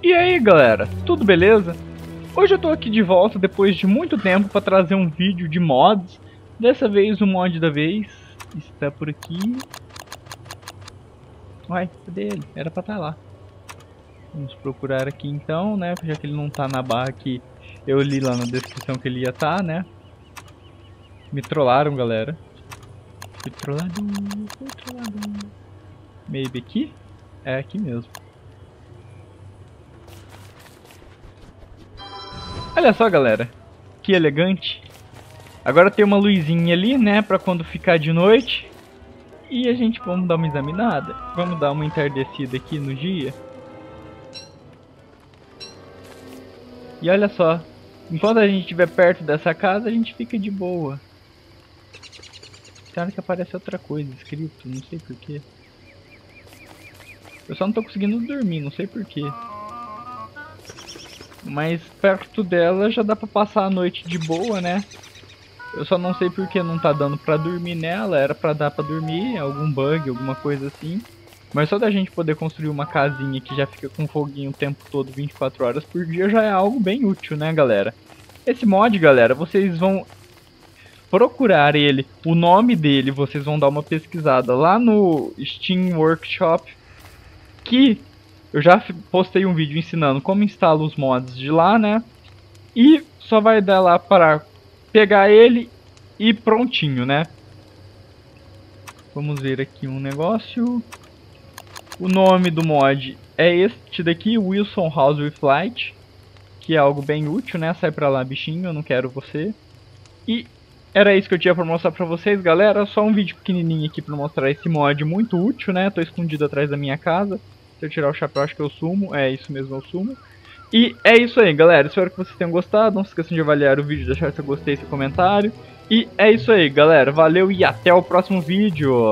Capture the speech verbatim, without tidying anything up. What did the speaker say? E aí galera, tudo beleza? Hoje eu tô aqui de volta depois de muito tempo para trazer um vídeo de mods. Dessa vez o mod da vez está por aqui. Uai, cadê ele? Era pra estar lá. Vamos procurar aqui então, né? Já que ele não tá na barra que eu li lá na descrição que ele ia estar, né? Me trollaram, galera. Fui trollado, fui trollado. Maybe aqui? É aqui mesmo. Olha só, galera, que elegante. Agora tem uma luzinha ali, né, pra quando ficar de noite. E a gente, vamos dar uma examinada. Vamos dar uma entardecida aqui no dia. E olha só, enquanto a gente estiver perto dessa casa, a gente fica de boa. Claro que aparece outra coisa escrito, não sei porquê. Eu só não tô conseguindo dormir, não sei porquê. Mas perto dela já dá pra passar a noite de boa, né? Eu só não sei porque não tá dando pra dormir nela. Era pra dar pra dormir, algum bug, alguma coisa assim. Mas só da gente poder construir uma casinha que já fica com foguinho o tempo todo, vinte e quatro horas por dia, já é algo bem útil, né, galera? Esse mod, galera, vocês vão procurar ele, o nome dele, vocês vão dar uma pesquisada lá no Steam Workshop, que... eu já postei um vídeo ensinando como instalo os mods de lá, né? E só vai dar lá para pegar ele e prontinho, né? Vamos ver aqui um negócio. O nome do mod é este daqui, Wilson House with Light, que é algo bem útil, né? Sai pra lá, bichinho, eu não quero você. E era isso que eu tinha pra mostrar pra vocês, galera. Só um vídeo pequenininho aqui pra mostrar esse mod muito útil, né? Tô escondido atrás da minha casa. Se eu tirar o chapéu, acho que eu sumo. É isso mesmo, eu sumo. E é isso aí, galera. Espero que vocês tenham gostado. Não se esqueçam de avaliar o vídeo, deixar seu gostei, seu comentário. E é isso aí, galera. Valeu e até o próximo vídeo.